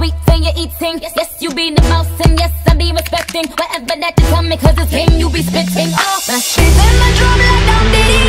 sweet thing you're eating. Yes, you be the mouse, and yes, I be respecting whatever that you tell me, cause it's game you be spitting. Oh, my shit's in my drum like I'm Diddy.